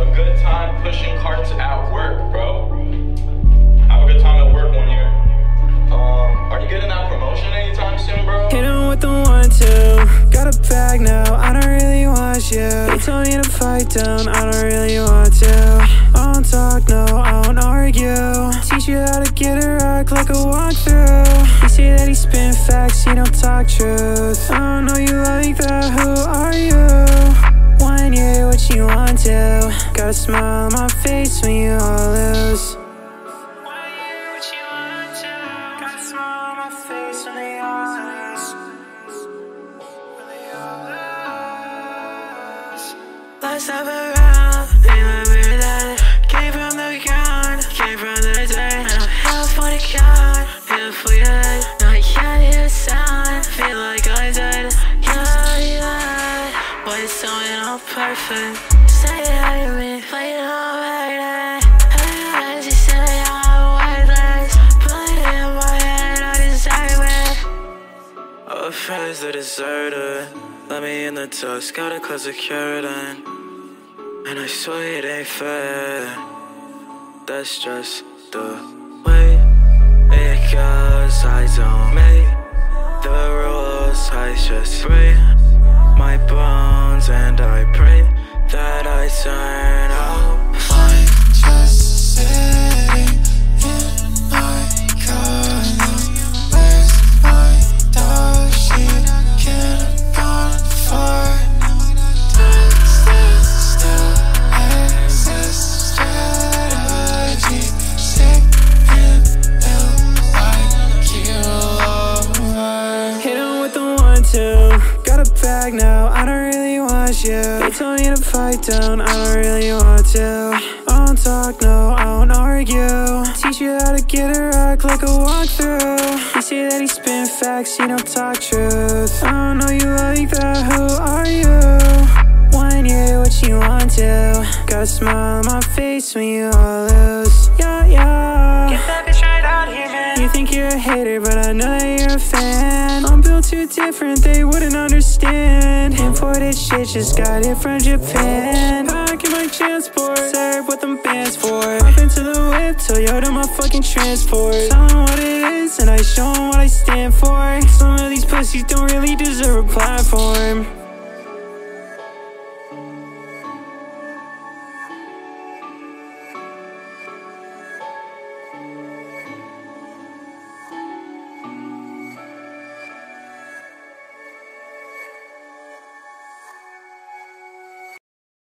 a good time pushing carts at work, bro. Have a good time at work 1 year. Are you getting that promotion anytime soon, bro? Hit him with the 1-2. Got a bag now, I don't really want you. They told me to fight down, I don't really want to. I don't talk, no, I don't argue. Teach you how to get a rock like a walkthrough. You see that he spin facts, he don't talk truth. I don't know you like that, who are you? 1 year, what you want to? Got a smile on my face when you all lose. Let's have a round, be my weird at it. Came from the ground, came from the dirt. And I'm hell for the count, if we did. Not yet hear a sound, feel like I did. Yeah, yeah, boy, it's something all perfect. Say it how you mean, play it all right. Hey, as you say, I'm worthless. Put it in my head, I deserve it. All the friends that deserve it. Let me in the dust, gotta close the curtain. And I swear it ain't fair. That's just the way it goes. I don't make the rules, I just break my bones and I pray that I turn out fine. I'm just sitting in my car. Where's my dog? She can't. Now, I don't really want you. They told me to fight down, I don't really want to. I don't talk, no, I don't argue. Teach you how to get a rock like a walkthrough. You see that he spin facts, he don't talk truth. I don't know you like that, who are you? 1 year, what you want to? Got a smile on my face when you all lose. Yeah, yeah. Get that bitch right out here, man. You think you're a hater, but I know that you're a fan. I'm built too different, they wouldn't understand. Imported shit, just got it from Japan. I get my transport, serve what them bands for. Hop into the whip, Toyota my fucking transport. Tell them what it is and I show them what